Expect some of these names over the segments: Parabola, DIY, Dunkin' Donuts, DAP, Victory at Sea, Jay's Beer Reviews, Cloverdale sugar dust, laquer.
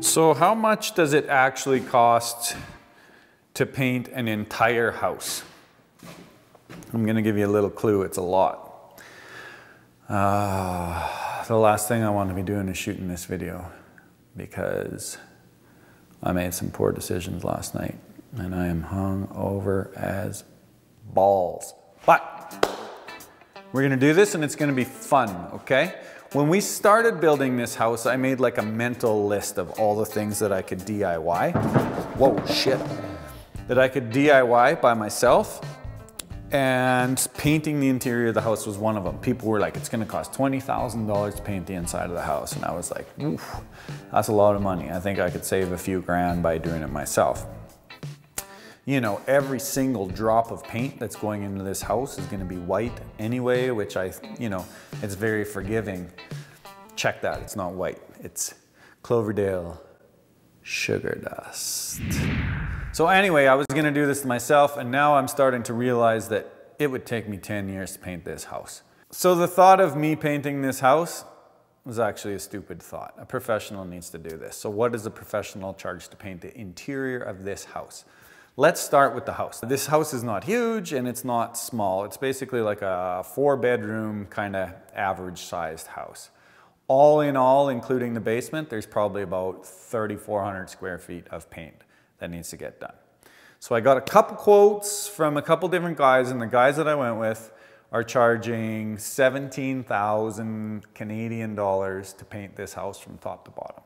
So how much does it actually cost to paint an entire house? I'm gonna give you a little clue, it's a lot. The last thing I want to be doing is shooting this video because I made some poor decisions last night and I am hung over as balls. But we're gonna do this and it's gonna be fun, okay? When we started building this house, I made like a mental list of all the things that I could DIY. Whoa, shit. That I could DIY by myself. And painting the interior of the house was one of them. People were like, it's gonna cost $20,000 to paint the inside of the house. And I was like, oof, that's a lot of money. I think I could save a few grand by doing it myself. You know, every single drop of paint that's going into this house is gonna be white anyway, which you know, it's very forgiving. Check that, it's not white. It's Cloverdale sugar dust. So anyway, I was gonna do this myself and now I'm starting to realize that it would take me 10 years to paint this house. So the thought of me painting this house was actually a stupid thought. A professional needs to do this. So what does a professional charge to paint the interior of this house? Let's start with the house. This house is not huge and it's not small. It's basically like a 4-bedroom kind of average sized house. All, including the basement, there's probably about 3,400 square feet of paint that needs to get done. So I got a couple quotes from a couple different guys and the guys that I went with are charging 17,000 Canadian dollars to paint this house from top to bottom.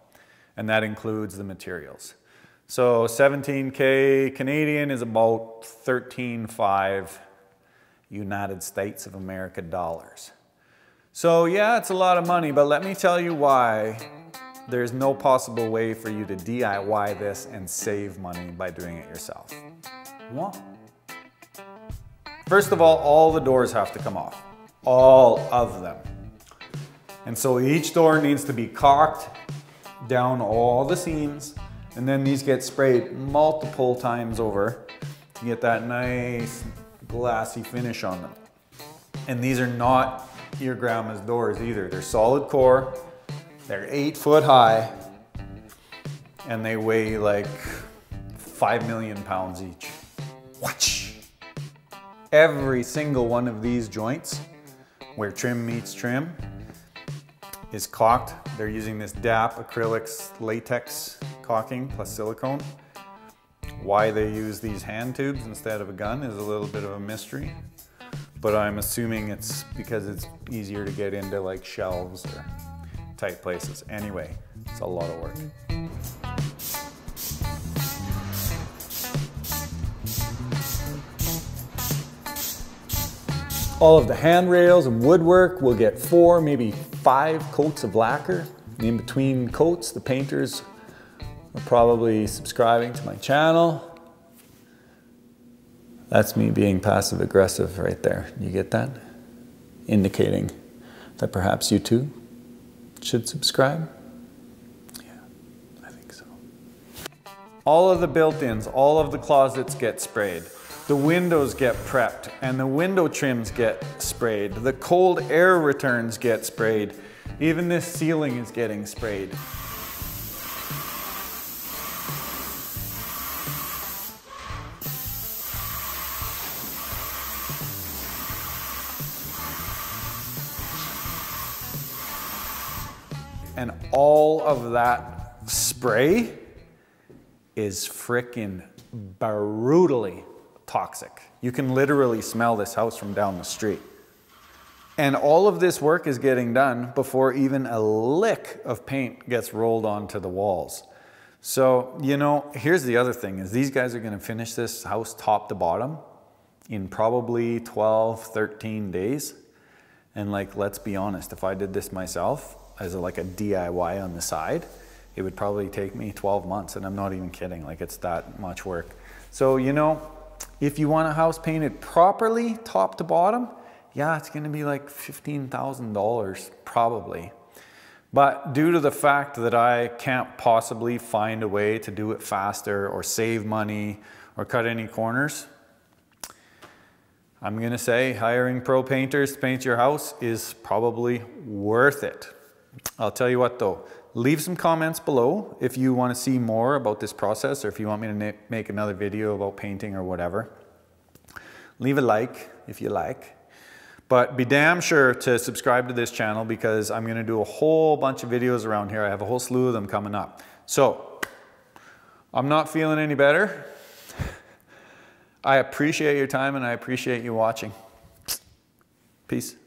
And that includes the materials. So 17K Canadian is about 13.5 United States of America dollars. So yeah, it's a lot of money, but let me tell you why there's no possible way for you to DIY this and save money by doing it yourself. What? First of all the doors have to come off. All of them. And so each door needs to be caulked down all the seams. And then these get sprayed multiple times over to get that nice glassy finish on them. And these are not your grandma's doors either. They're solid core, they're 8 foot high, and they weigh like 5 million pounds each. Watch! Every single one of these joints, where trim meets trim, is caulked. They're using this DAP, acrylics, latex, caulking plus silicone. Why they use these hand tubes instead of a gun is a little bit of a mystery, but I'm assuming it's because it's easier to get into like shelves or tight places. Anyway, it's a lot of work. All of the handrails and woodwork will get 4, maybe 5 coats of lacquer. In between coats, the painters are probably subscribing to my channel. That's me being passive aggressive right there. You get that? Indicating that perhaps you too should subscribe. Yeah, I think so. All of the built-ins, all of the closets get sprayed. The windows get prepped and the window trims get sprayed. The cold air returns get sprayed. Even this ceiling is getting sprayed. And all of that spray is frickin' brutally toxic. You can literally smell this house from down the street. And all of this work is getting done before even a lick of paint gets rolled onto the walls. So, you know, here's the other thing is these guys are gonna finish this house top to bottom in probably 12, 13 days. And like, let's be honest, if I did this myself, as like a DIY on the side, it would probably take me 12 months and I'm not even kidding, like it's that much work. So you know, if you want a house painted properly, top to bottom, yeah, it's gonna be like $15,000 probably. But due to the fact that I can't possibly find a way to do it faster or save money or cut any corners, I'm gonna say hiring pro painters to paint your house is probably worth it. I'll tell you what though, leave some comments below if you wanna see more about this process or if you want me to make another video about painting or whatever. Leave a like if you like. But be damn sure to subscribe to this channel because I'm gonna do a whole bunch of videos around here. I have a whole slew of them coming up. So, I'm not feeling any better. I appreciate your time and I appreciate you watching. Peace.